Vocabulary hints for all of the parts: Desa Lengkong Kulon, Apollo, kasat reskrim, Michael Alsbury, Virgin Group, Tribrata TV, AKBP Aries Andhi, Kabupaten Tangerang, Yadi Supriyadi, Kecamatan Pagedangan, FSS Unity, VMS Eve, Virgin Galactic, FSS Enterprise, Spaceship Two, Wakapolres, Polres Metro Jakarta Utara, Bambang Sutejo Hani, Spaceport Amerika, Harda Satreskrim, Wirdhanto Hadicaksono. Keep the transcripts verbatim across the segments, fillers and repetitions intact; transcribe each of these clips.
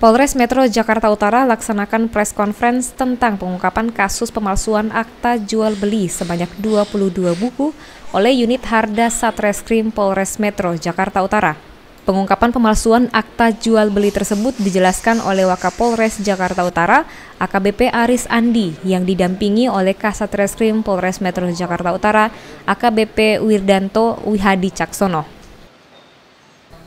Polres Metro Jakarta Utara laksanakan press conference tentang pengungkapan kasus pemalsuan akta jual beli sebanyak dua puluh dua buku oleh unit Harda Satreskrim Polres Metro Jakarta Utara. Pengungkapan pemalsuan akta jual beli tersebut dijelaskan oleh Wakapolres Jakarta Utara, A K B P Aries Andhi, yang didampingi oleh Kasatreskrim Polres Metro Jakarta Utara, A K B P Wirdhanto Hadicaksono.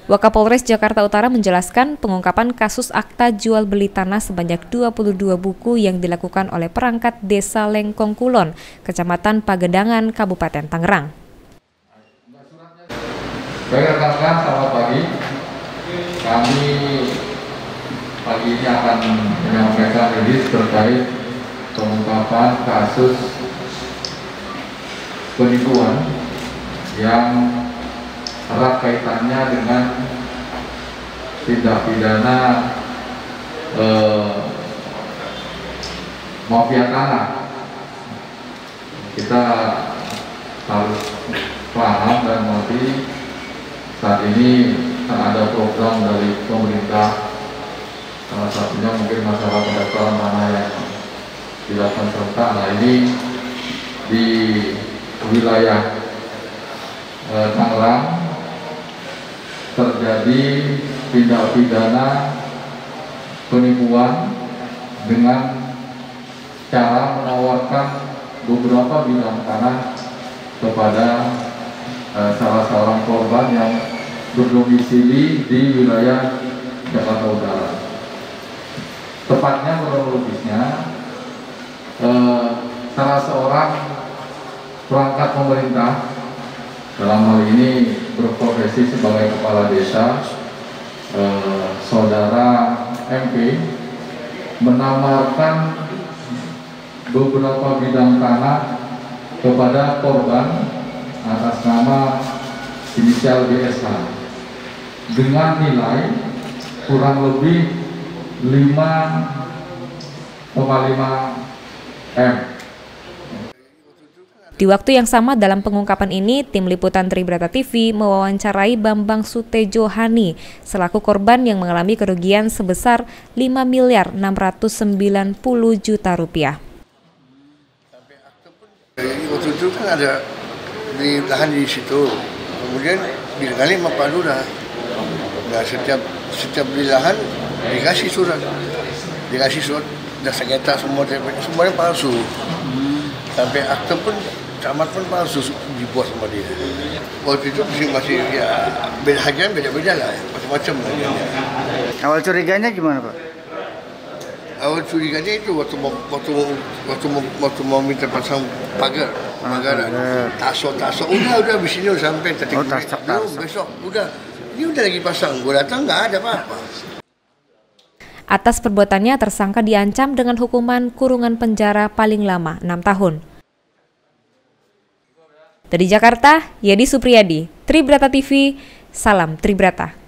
Wakapolres Jakarta Utara menjelaskan pengungkapan kasus akta jual beli tanah sebanyak dua puluh dua buku yang dilakukan oleh perangkat Desa Lengkong Kulon, Kecamatan Pagedangan, Kabupaten Tangerang. Baik rekan-rekan, selamat pagi. Kami pagi ini akan menyampaikan rilis terkait pengungkapan kasus penipuan yang erat kaitannya dengan tindak pidana eh, mafia tanah. Kita harus paham dan mengerti saat ini ada program dari pemerintah, salah satunya mungkin masalah pendaftaran tanah yang dilakukan serentak. Nah, ini di wilayah eh, Tangerang terjadi tindak pidana penipuan dengan cara menawarkan beberapa bidang tanah kepada eh, salah seorang korban yang berdomisili di wilayah Jakarta Utara. Tepatnya kronologisnya, eh, salah seorang perangkat pemerintah, dalam hal ini berprofesi sebagai kepala desa, eh, saudara M P menawarkan beberapa bidang tanah kepada korban atas nama inisial B S H dengan nilai kurang lebih lima koma lima M. Di waktu yang sama dalam pengungkapan ini, tim liputan Tribrata T V mewawancarai Bambang Sutejo Hani, selaku korban yang mengalami kerugian sebesar lima miliar enam ratus sembilan puluh juta rupiah. Ini waktu itu kan ada ditahan di situ, kemudian dikali sama Pak Lurah. Nah, setiap setiap dilahan dikasih surat, dikasih surat, dah sengketa semua, semuanya palsu. Sampai akte pun camat pun palsu dibuat sama dia. Waktu itu masih ya beda hajian beda-beda lah, macam-macam. Awal curiganya gimana Pak? Awal curiganya itu waktu mau waktu waktu mau waktu mau minta pasang pagar, pagar, taso taso. Udah udah abis ini udah sampai tadi. Oh, taso taso. Besok udah ini udah lagi pasang. Gua datang nggak ada apa-apa. Atas perbuatannya, tersangka diancam dengan hukuman kurungan penjara paling lama enam tahun. Dari Jakarta, Yadi Supriyadi, Tribrata T V, Salam Tribrata.